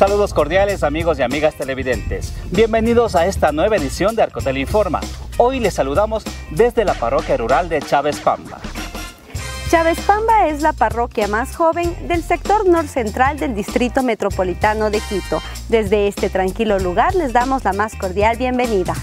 Saludos cordiales amigos y amigas televidentes. Bienvenidos a esta nueva edición de Arcotel Informa. Hoy les saludamos desde la parroquia rural de Chavezpamba. Chavezpamba es la parroquia más joven del sector norcentral del Distrito Metropolitano de Quito. Desde este tranquilo lugar les damos la más cordial bienvenida.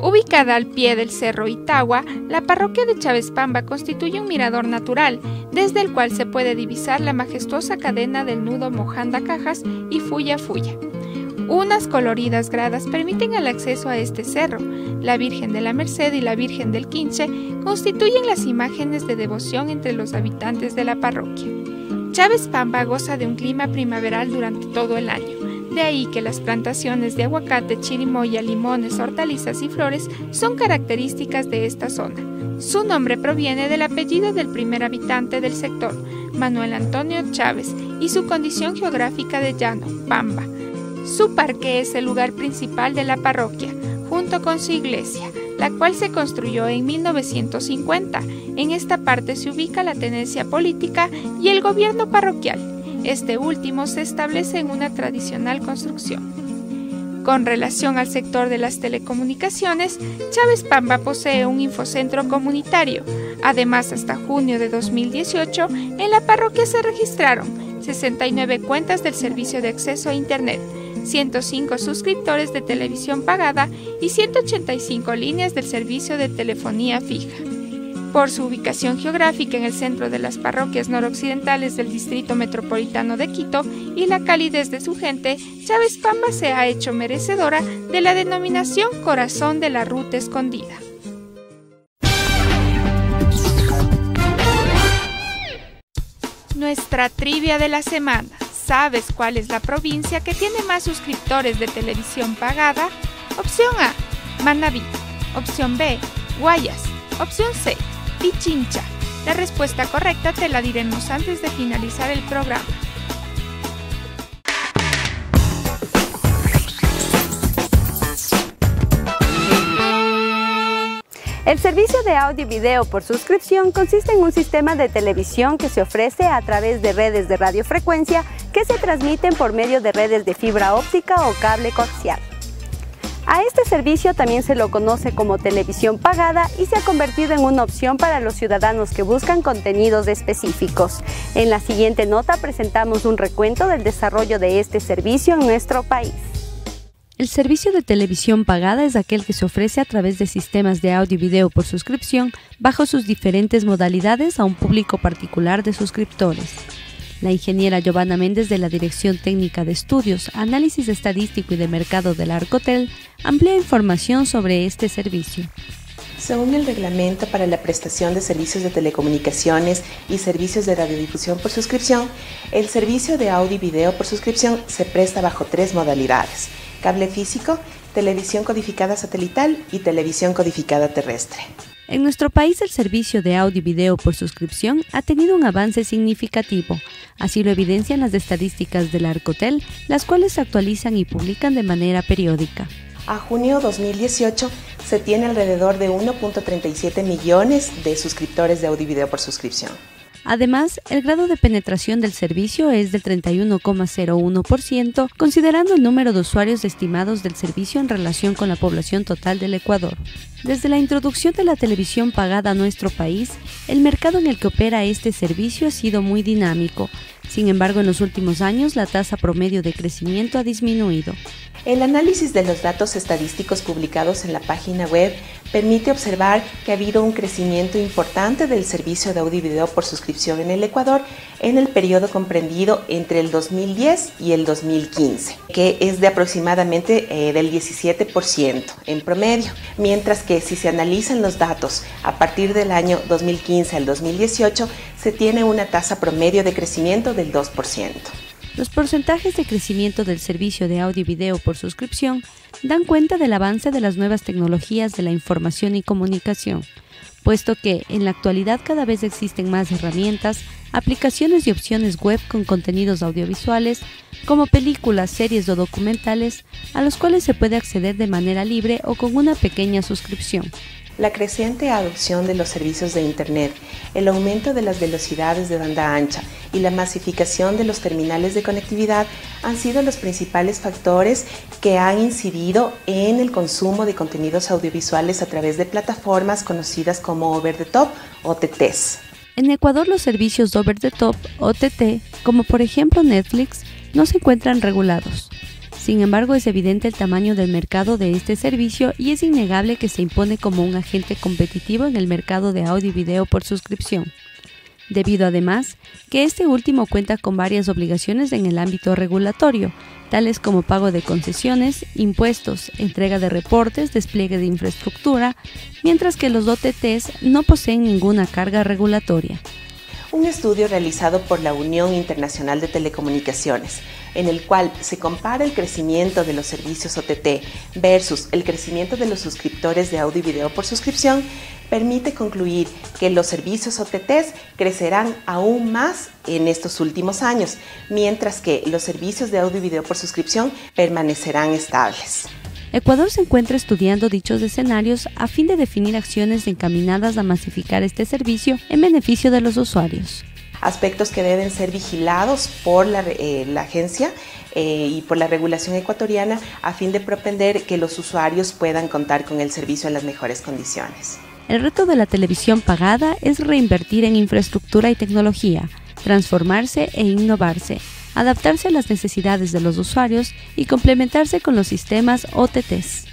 Ubicada al pie del cerro Itagua, la parroquia de Chavezpamba constituye un mirador natural, desde el cual se puede divisar la majestuosa cadena del nudo Mojanda Cajas y fuya-fuya. Unas coloridas gradas permiten el acceso a este cerro. La Virgen de la Merced y la Virgen del Quinche constituyen las imágenes de devoción entre los habitantes de la parroquia. Chavezpamba goza de un clima primaveral durante todo el año. De ahí que las plantaciones de aguacate, chirimoya, limones, hortalizas y flores son características de esta zona. Su nombre proviene del apellido del primer habitante del sector, Manuel Antonio Chávez, y su condición geográfica de llano, pampa. Su parque es el lugar principal de la parroquia, junto con su iglesia, la cual se construyó en 1950. En esta parte se ubica la tenencia política y el gobierno parroquial. Este último se establece en una tradicional construcción. Con relación al sector de las telecomunicaciones, Chavezpamba posee un infocentro comunitario. Además, hasta junio de 2018, en la parroquia se registraron 69 cuentas del servicio de acceso a Internet, 105 suscriptores de televisión pagada y 185 líneas del servicio de telefonía fija. Por su ubicación geográfica en el centro de las parroquias noroccidentales del Distrito Metropolitano de Quito y la calidez de su gente, Chavezpamba se ha hecho merecedora de la denominación Corazón de la Ruta Escondida. Nuestra trivia de la semana. ¿Sabes cuál es la provincia que tiene más suscriptores de televisión pagada? Opción A, Manabí. Opción B, Guayas. Opción C, Pichincha. La respuesta correcta te la diremos antes de finalizar el programa. El servicio de audio y video por suscripción consiste en un sistema de televisión que se ofrece a través de redes de radiofrecuencia que se transmiten por medio de redes de fibra óptica o cable coaxial. A este servicio también se lo conoce como televisión pagada y se ha convertido en una opción para los ciudadanos que buscan contenidos específicos. En la siguiente nota presentamos un recuento del desarrollo de este servicio en nuestro país. El servicio de televisión pagada es aquel que se ofrece a través de sistemas de audio y video por suscripción bajo sus diferentes modalidades a un público particular de suscriptores. La ingeniera Giovanna Méndez de la Dirección Técnica de Estudios, Análisis Estadístico y de Mercado del Arcotel amplía información sobre este servicio. Según el Reglamento para la Prestación de Servicios de Telecomunicaciones y Servicios de Radiodifusión por Suscripción, el servicio de audio y video por suscripción se presta bajo tres modalidades: cable físico, televisión codificada satelital y televisión codificada terrestre. En nuestro país el servicio de audio y video por suscripción ha tenido un avance significativo. Así lo evidencian las estadísticas del Arcotel, las cuales se actualizan y publican de manera periódica. A junio 2018 se tiene alrededor de 1.37 millones de suscriptores de audio y video por suscripción. Además, el grado de penetración del servicio es del 31,01%, considerando el número de usuarios estimados del servicio en relación con la población total del Ecuador. Desde la introducción de la televisión pagada a nuestro país, el mercado en el que opera este servicio ha sido muy dinámico. Sin embargo, en los últimos años, la tasa promedio de crecimiento ha disminuido. El análisis de los datos estadísticos publicados en la página web permite observar que ha habido un crecimiento importante del servicio de audio y video por suscripción en el Ecuador en el periodo comprendido entre el 2010 y el 2015, que es de aproximadamente del 17% en promedio, mientras que si se analizan los datos a partir del año 2015 al 2018, se tiene una tasa promedio de crecimiento del 2%. Los porcentajes de crecimiento del servicio de audio y video por suscripción dan cuenta del avance de las nuevas tecnologías de la información y comunicación, puesto que en la actualidad cada vez existen más herramientas, aplicaciones y opciones web con contenidos audiovisuales, como películas, series o documentales, a los cuales se puede acceder de manera libre o con una pequeña suscripción. La creciente adopción de los servicios de Internet, el aumento de las velocidades de banda ancha y la masificación de los terminales de conectividad han sido los principales factores que han incidido en el consumo de contenidos audiovisuales a través de plataformas conocidas como Over the Top, OTTs. En Ecuador, los servicios de Over the Top, OTT, como por ejemplo Netflix, no se encuentran regulados. Sin embargo, es evidente el tamaño del mercado de este servicio y es innegable que se impone como un agente competitivo en el mercado de audio y video por suscripción, debido además que este último cuenta con varias obligaciones en el ámbito regulatorio, tales como pago de concesiones, impuestos, entrega de reportes, despliegue de infraestructura, mientras que los OTTs no poseen ninguna carga regulatoria. Un estudio realizado por la Unión Internacional de Telecomunicaciones, en el cual se compara el crecimiento de los servicios OTT versus el crecimiento de los suscriptores de audio y video por suscripción, permite concluir que los servicios OTTs crecerán aún más en estos últimos años, mientras que los servicios de audio y video por suscripción permanecerán estables. Ecuador se encuentra estudiando dichos escenarios a fin de definir acciones encaminadas a masificar este servicio en beneficio de los usuarios. Aspectos que deben ser vigilados por la agencia y por la regulación ecuatoriana a fin de propender que los usuarios puedan contar con el servicio en las mejores condiciones. El reto de la televisión pagada es reinvertir en infraestructura y tecnología, transformarse e innovarse, adaptarse a las necesidades de los usuarios y complementarse con los sistemas OTTs.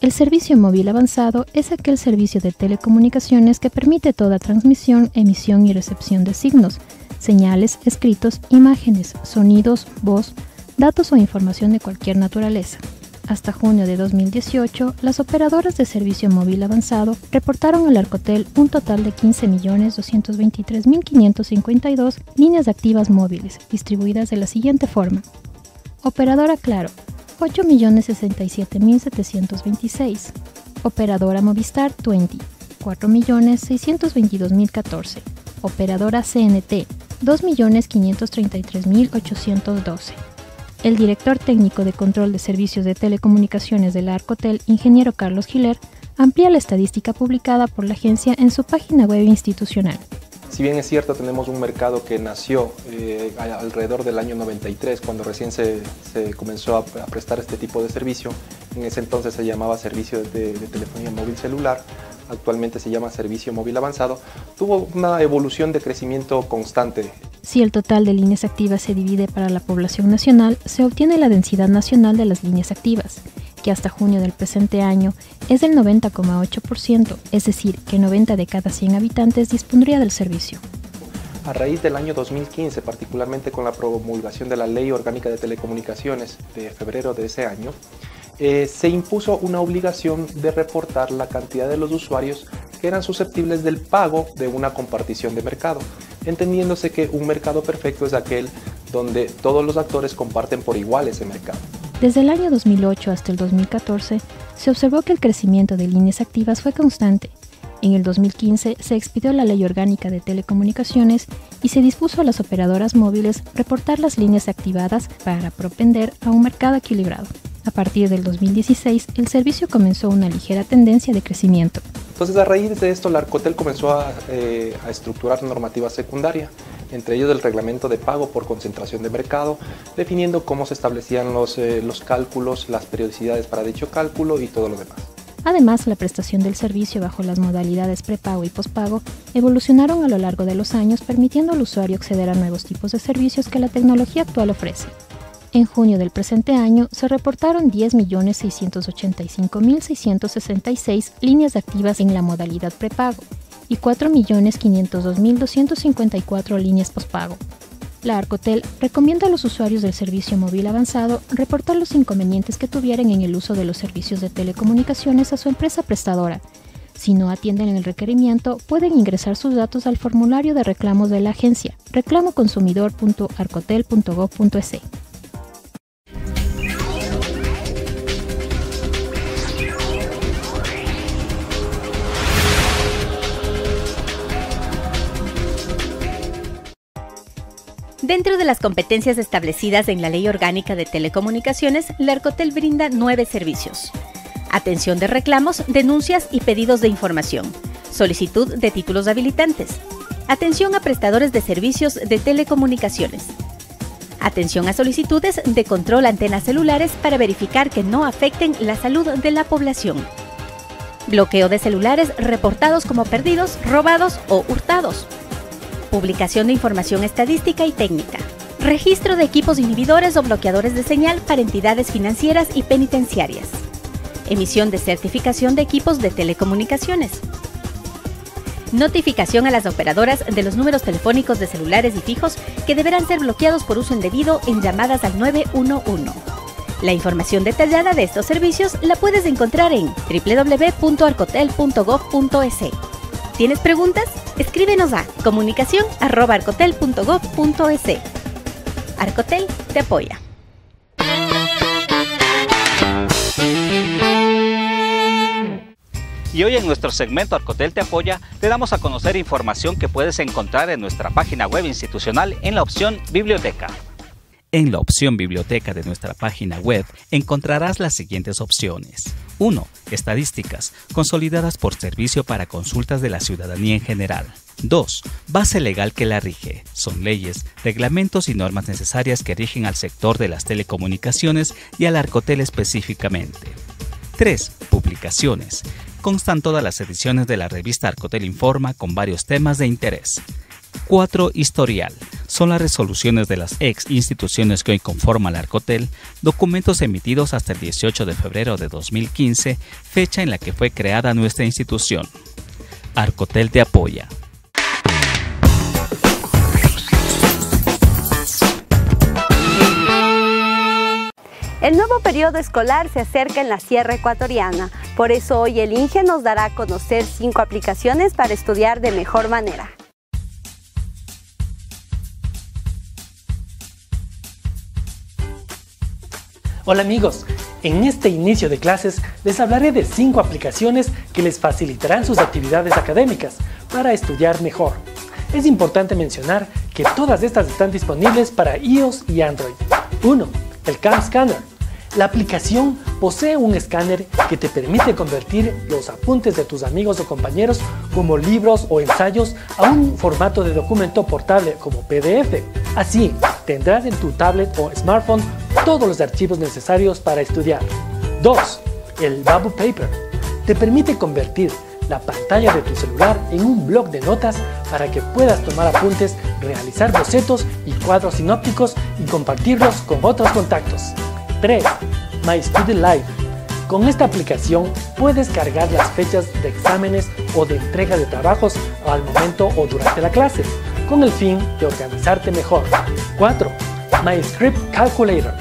El servicio móvil avanzado es aquel servicio de telecomunicaciones que permite toda transmisión, emisión y recepción de signos, señales, escritos, imágenes, sonidos, voz, datos o información de cualquier naturaleza. Hasta junio de 2018, las operadoras de servicio móvil avanzado reportaron al Arcotel un total de 15.223.552 líneas activas móviles, distribuidas de la siguiente forma. Operadora Claro, 8.067.726. Operadora Movistar 20, 4.622.014. Operadora CNT, 2.533.812. El director técnico de control de servicios de telecomunicaciones de la Arcotel, ingeniero Carlos Giler, amplía la estadística publicada por la agencia en su página web institucional. Si bien es cierto, tenemos un mercado que nació alrededor del año 93, cuando recién se comenzó a prestar este tipo de servicio. En ese entonces se llamaba servicio de telefonía móvil celular, actualmente se llama servicio móvil avanzado. Tuvo una evolución de crecimiento constante. Si el total de líneas activas se divide para la población nacional, se obtiene la densidad nacional de las líneas activas, que hasta junio del presente año es del 90,8%, es decir, que 90 de cada 100 habitantes dispondría del servicio. A raíz del año 2015, particularmente con la promulgación de la Ley Orgánica de Telecomunicaciones de febrero de ese año, se impuso una obligación de reportar la cantidad de los usuarios que eran susceptibles del pago de una compartición de mercado, entendiéndose que un mercado perfecto es aquel donde todos los actores comparten por igual ese mercado. Desde el año 2008 hasta el 2014, se observó que el crecimiento de líneas activas fue constante. En el 2015 se expidió la Ley Orgánica de Telecomunicaciones y se dispuso a las operadoras móviles reportar las líneas activadas para propender a un mercado equilibrado. A partir del 2016, el servicio comenzó una ligera tendencia de crecimiento. Entonces, a raíz de esto, la Arcotel comenzó a estructurar normativa secundaria, entre ellos el reglamento de pago por concentración de mercado, definiendo cómo se establecían los cálculos, las periodicidades para dicho cálculo y todo lo demás. Además, la prestación del servicio bajo las modalidades prepago y pospago evolucionaron a lo largo de los años, permitiendo al usuario acceder a nuevos tipos de servicios que la tecnología actual ofrece. En junio del presente año se reportaron 10.685.666 líneas activas en la modalidad prepago y 4.502.254 líneas pospago. La Arcotel recomienda a los usuarios del servicio móvil avanzado reportar los inconvenientes que tuvieran en el uso de los servicios de telecomunicaciones a su empresa prestadora. Si no atienden el requerimiento, pueden ingresar sus datos al formulario de reclamos de la agencia, reclamoconsumidor.arcotel.gov.es. Dentro de las competencias establecidas en la Ley Orgánica de Telecomunicaciones, la Arcotel brinda 9 servicios. Atención de reclamos, denuncias y pedidos de información. Solicitud de títulos habilitantes. Atención a prestadores de servicios de telecomunicaciones. Atención a solicitudes de control antenas celulares para verificar que no afecten la salud de la población. Bloqueo de celulares reportados como perdidos, robados o hurtados. Publicación de información estadística y técnica. Registro de equipos inhibidores o bloqueadores de señal para entidades financieras y penitenciarias. Emisión de certificación de equipos de telecomunicaciones. Notificación a las operadoras de los números telefónicos de celulares y fijos que deberán ser bloqueados por uso indebido en llamadas al 911. La información detallada de estos servicios la puedes encontrar en www.arcotel.gov.es. ¿Tienes preguntas? Escríbenos a comunicacion@arcotel.gov.es. Arcotel te apoya. Y hoy en nuestro segmento Arcotel te apoya, te damos a conocer información que puedes encontrar en nuestra página web institucional en la opción Biblioteca. En la opción Biblioteca de nuestra página web encontrarás las siguientes opciones. 1. Estadísticas, consolidadas por servicio para consultas de la ciudadanía en general. 2. Base legal que la rige. Son leyes, reglamentos y normas necesarias que rigen al sector de las telecomunicaciones y al Arcotel específicamente. 3. Publicaciones. Constan todas las ediciones de la revista Arcotel Informa con varios temas de interés. 4. Historial. Son las resoluciones de las ex instituciones que hoy conforman la Arcotel, documentos emitidos hasta el 18 de febrero de 2015, fecha en la que fue creada nuestra institución. Arcotel te apoya. El nuevo periodo escolar se acerca en la Sierra Ecuatoriana, por eso hoy el INGE nos dará a conocer 5 aplicaciones para estudiar de mejor manera. Hola amigos, en este inicio de clases les hablaré de 5 aplicaciones que les facilitarán sus actividades académicas para estudiar mejor. Es importante mencionar que todas estas están disponibles para iOS y Android. 1. El CamScanner. La aplicación posee un escáner que te permite convertir los apuntes de tus amigos o compañeros como libros o ensayos a un formato de documento portable como PDF. Así, tendrás en tu tablet o smartphone todos los archivos necesarios para estudiar. 2. El Babu Paper. Te permite convertir la pantalla de tu celular en un bloc de notas para que puedas tomar apuntes, realizar bocetos y cuadros sinópticos y compartirlos con otros contactos. 3. MyStudyLife. Con esta aplicación puedes cargar las fechas de exámenes o de entrega de trabajos al momento o durante la clase, con el fin de organizarte mejor. 4. MyScript Calculator.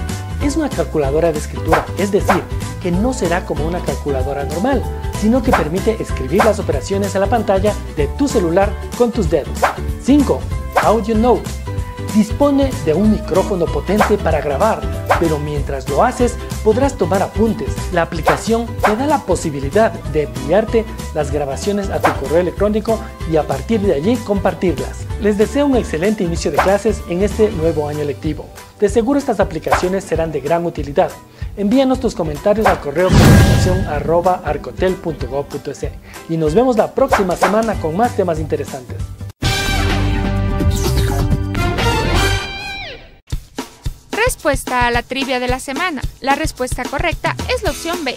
Es una calculadora de escritura, es decir, que no será como una calculadora normal, sino que permite escribir las operaciones a la pantalla de tu celular con tus dedos. 5. Audio Note. Dispone de un micrófono potente para grabar, pero mientras lo haces podrás tomar apuntes. La aplicación te da la posibilidad de enviarte las grabaciones a tu correo electrónico y a partir de allí compartirlas. Les deseo un excelente inicio de clases en este nuevo año lectivo. De seguro estas aplicaciones serán de gran utilidad. Envíanos tus comentarios al correo comunicacion@arcotel.gov.es y nos vemos la próxima semana con más temas interesantes. Respuesta a la trivia de la semana. La respuesta correcta es la opción B.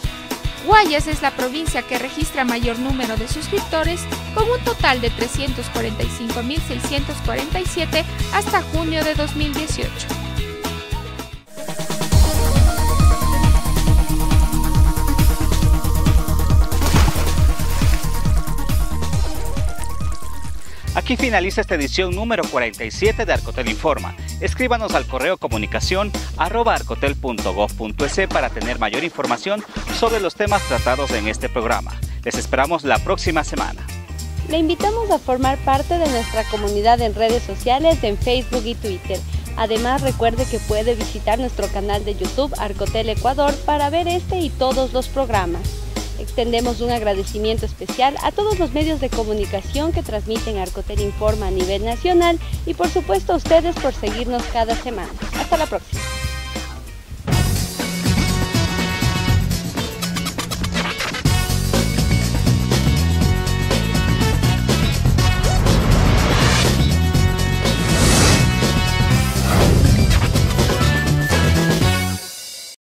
Guayas es la provincia que registra mayor número de suscriptores, con un total de 345.647 hasta junio de 2018. Aquí finaliza esta edición número 47 de Arcotel Informa. Escríbanos al correo comunicacion@arcotel.gov.es para tener mayor información sobre los temas tratados en este programa. Les esperamos la próxima semana. Le invitamos a formar parte de nuestra comunidad en redes sociales, en Facebook y Twitter. Además, recuerde que puede visitar nuestro canal de YouTube Arcotel Ecuador para ver este y todos los programas. Extendemos un agradecimiento especial a todos los medios de comunicación que transmiten Arcotel Informa a nivel nacional y por supuesto a ustedes por seguirnos cada semana. Hasta la próxima.